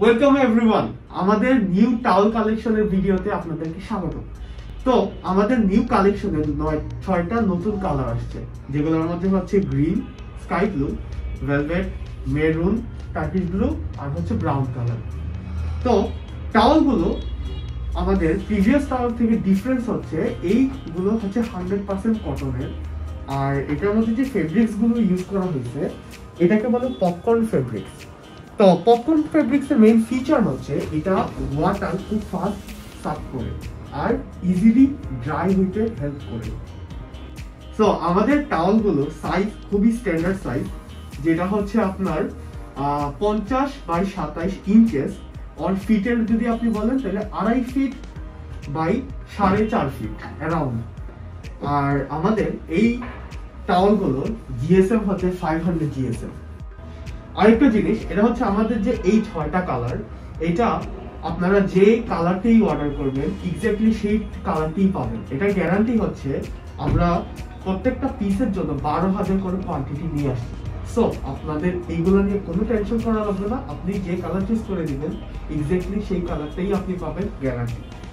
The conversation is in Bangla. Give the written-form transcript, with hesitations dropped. ওয়েলকাম এভরিওয়ান, আমাদের নিউ টাওয়েল কালেকশনের ভিডিওতে আপনাদেরকে স্বাগত। তো আমাদের নিউ কালেকশনে 6টা নতুন কালার আসছে, যেগুলোর মধ্যে হচ্ছে green, sky blue, velvet, maroon, Turkish blue আর হচ্ছে ব্রাউন কালার। তো টাওয়েলগুলো আমাদের প্রিভিয়াস টাওয়েল থেকে ডিফারেন্স হচ্ছে এইগুলো হচ্ছে 100% কটনের, আর এটার মধ্যে যে ফেব্রিক্সগুলো ইউজ করা হয়েছে এটাকে বলে পপকর্ন ফেব্রিক্স। তো পপকর্ন ফেব্রিক্সের মেইন ফিচার হচ্ছে এটা ওয়াটার খুব ফাস্ট সাফ করে আর ইজিলি ড্রাই হইতে হেল্প করে। সো আমাদের টাওয়েলগুলো সাইজ খুবই স্ট্যান্ডার্ড সাইজ, যেটা হচ্ছে আপনার 50x27 ইঞ্চেস, অর ফিটের যদি আপনি বলেন তাহলে 2.5 ফিট বাই 4.5 ফিট অ্যারাউন্ড। আর আমাদের এই টাওয়েলগুলোর জিএসএম হচ্ছে 500 জিএসএম। আরেকটা জিনিস, এটা হচ্ছে আমাদের যে এই 6টা কালার, এটা আপনারা যে কালারটাই অর্ডার করবেন এক্স্যাক্টলি সেই কালারটাই পাবেন। এটা গ্যারান্টি হচ্ছে আমরা প্রত্যেকটা পিসের জন্য 12,000 করে কোয়ান্টিটি নিয়ে আসছি। সো আপনাদের এইগুলো নিয়ে কোনো টেনশন করা লাগবে না, আপনি যে কালার চুজ করে দিবেন এক্স্যাক্টলি সেই কালারটাই আপনি পাবেন, গ্যারান্টি।